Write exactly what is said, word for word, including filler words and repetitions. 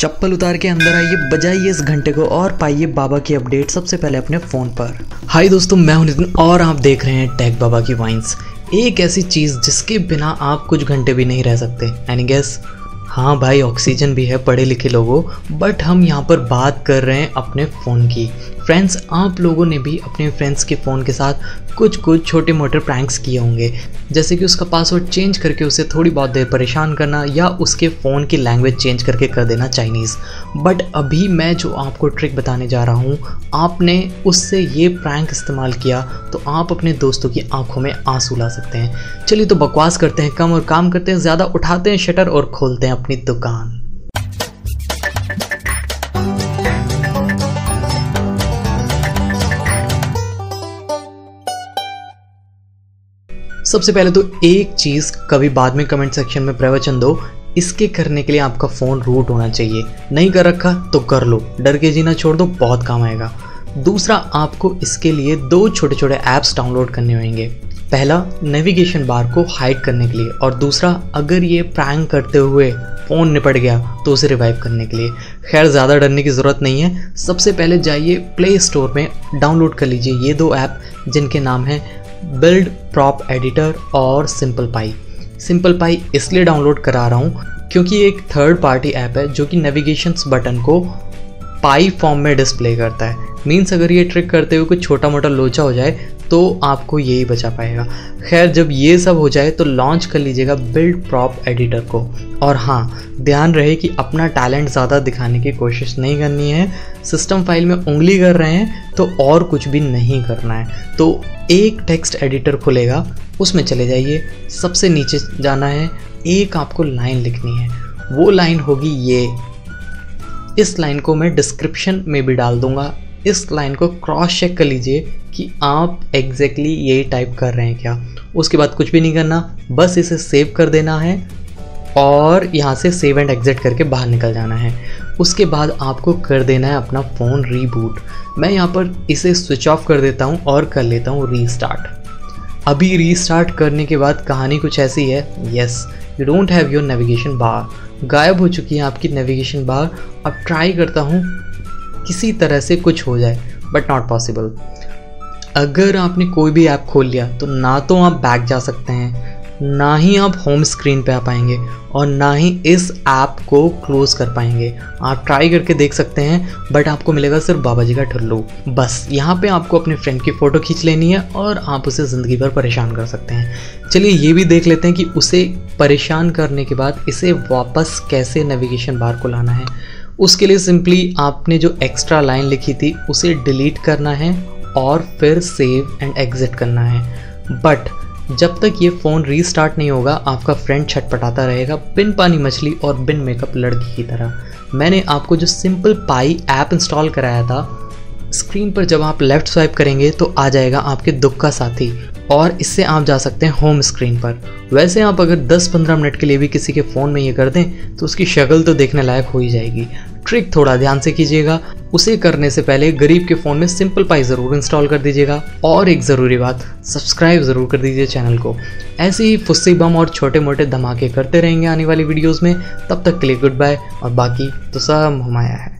चप्पल उतार के अंदर आइए, बजाइए इस घंटे को और पाइए बाबा की अपडेट सबसे पहले अपने फ़ोन पर। हाय दोस्तों, मैं हूं नितिन और आप देख रहे हैं टेक बाबा की वाइन्स, एक ऐसी चीज़ जिसके बिना आप कुछ घंटे भी नहीं रह सकते। Any guess? हाँ भाई, ऑक्सीजन भी है पढ़े लिखे लोगों, बट हम यहाँ पर बात कर रहे हैं अपने फ़ोन की। फ्रेंड्स, आप लोगों ने भी अपने फ्रेंड्स के फ़ोन के साथ कुछ कुछ छोटे मोटे प्रैंक्स किए होंगे, जैसे कि उसका पासवर्ड चेंज करके उसे थोड़ी बहुत देर परेशान करना या उसके फ़ोन की लैंग्वेज चेंज करके कर देना चाइनीज़। बट अभी मैं जो आपको ट्रिक बताने जा रहा हूँ, आपने उससे ये प्रैंक इस्तेमाल किया तो आप अपने दोस्तों की आंखों में आंसू ला सकते हैं। चलिए तो बकवास करते हैं कम और काम करते हैं ज़्यादा, उठाते हैं शटर और खोलते हैं अपनी दुकान। सबसे पहले तो एक चीज़, कभी बाद में कमेंट सेक्शन में प्रवचन दो। इसके करने के लिए आपका फ़ोन रूट होना चाहिए, नहीं कर रखा तो कर लो, डर के जीना छोड़ दो, बहुत काम आएगा। दूसरा, आपको इसके लिए दो छोटे छोटे ऐप्स डाउनलोड करने होंगे। पहला, नेविगेशन बार को हाइड करने के लिए, और दूसरा, अगर ये प्रैंक करते हुए फ़ोन निपट गया तो उसे रिवाइव करने के लिए। खैर, ज़्यादा डरने की ज़रूरत नहीं है। सबसे पहले जाइए प्ले स्टोर में, डाउनलोड कर लीजिए ये दो ऐप जिनके नाम हैं बिल्ड प्रॉप एडिटर और सिंपल पाई। सिंपल पाई इसलिए डाउनलोड करा रहा हूँ क्योंकि एक थर्ड पार्टी ऐप है जो कि नेविगेशंस बटन को पाई फॉर्म में डिस्प्ले करता है। मीन्स अगर ये ट्रिक करते हुए कुछ छोटा मोटा लोचा हो जाए तो आपको यही बचा पाएगा। खैर, जब ये सब हो जाए तो लॉन्च कर लीजिएगा बिल्ड प्रॉप एडिटर को। और हाँ, ध्यान रहे कि अपना टैलेंट ज़्यादा दिखाने की कोशिश नहीं करनी है। सिस्टम फाइल में उंगली कर रहे हैं तो और कुछ भी नहीं करना है। तो एक टेक्स्ट एडिटर खुलेगा, उसमें चले जाइए, सबसे नीचे जाना है, एक आपको लाइन लिखनी है, वो लाइन होगी ये। इस लाइन को मैं डिस्क्रिप्शन में भी डाल दूँगा। इस लाइन को क्रॉस चेक कर लीजिए कि आप एग्जैक्टली यही टाइप कर रहे हैं क्या। उसके बाद कुछ भी नहीं करना, बस इसे सेव कर देना है और यहाँ से सेव एंड एग्जिट करके बाहर निकल जाना है। उसके बाद आपको कर देना है अपना फ़ोन रीबूट। मैं यहाँ पर इसे स्विच ऑफ कर देता हूँ और कर लेता हूँ रीस्टार्ट। अभी रीस्टार्ट करने के बाद कहानी कुछ ऐसी है। Yes, you don't have your navigation bar, गायब हो चुकी है आपकी नेविगेशन बार। अब ट्राई करता हूँ किसी तरह से कुछ हो जाए, बट नॉट पॉसिबल। अगर आपने कोई भी ऐप खोल लिया तो ना तो आप बैक जा सकते हैं, ना ही आप होम स्क्रीन पे आ पाएंगे, और ना ही इस ऐप को क्लोज़ कर पाएंगे। आप ट्राई करके देख सकते हैं, बट आपको मिलेगा सिर्फ बाबा जी का ठुल्लू। बस यहाँ पे आपको अपने फ्रेंड की फ़ोटो खींच लेनी है और आप उसे ज़िंदगी भर परेशान कर सकते हैं। चलिए ये भी देख लेते हैं कि उसे परेशान करने के बाद इसे वापस कैसे नेविगेशन बार को लाना है। उसके लिए सिंपली आपने जो एक्स्ट्रा लाइन लिखी थी उसे डिलीट करना है और फिर सेव एंड एग्ज़िट करना है। बट जब तक ये फ़ोन रीस्टार्ट नहीं होगा, आपका फ्रेंड छटपटाता रहेगा बिन पानी मछली और बिन मेकअप लड़की की तरह। मैंने आपको जो सिंपल पाई ऐप इंस्टॉल कराया था, स्क्रीन पर जब आप लेफ़्ट स्वाइप करेंगे तो आ जाएगा आपके दुख का साथी, और इससे आप जा सकते हैं होम स्क्रीन पर। वैसे आप अगर दस पंद्रह मिनट के लिए भी किसी के फ़ोन में ये कर दें तो उसकी शक्ल तो देखने लायक हो ही जाएगी। ट्रिक थोड़ा ध्यान से कीजिएगा। उसे करने से पहले गरीब के फ़ोन में सिंपल पाई ज़रूर इंस्टॉल कर दीजिएगा। और एक ज़रूरी बात, सब्सक्राइब ज़रूर कर दीजिए चैनल को। ऐसे ही फुस्सी बम और छोटे मोटे धमाके करते रहेंगे आने वाली वीडियोज़ में। तब तक के लिए गुड बाय, और बाकी तो सब हमारा है।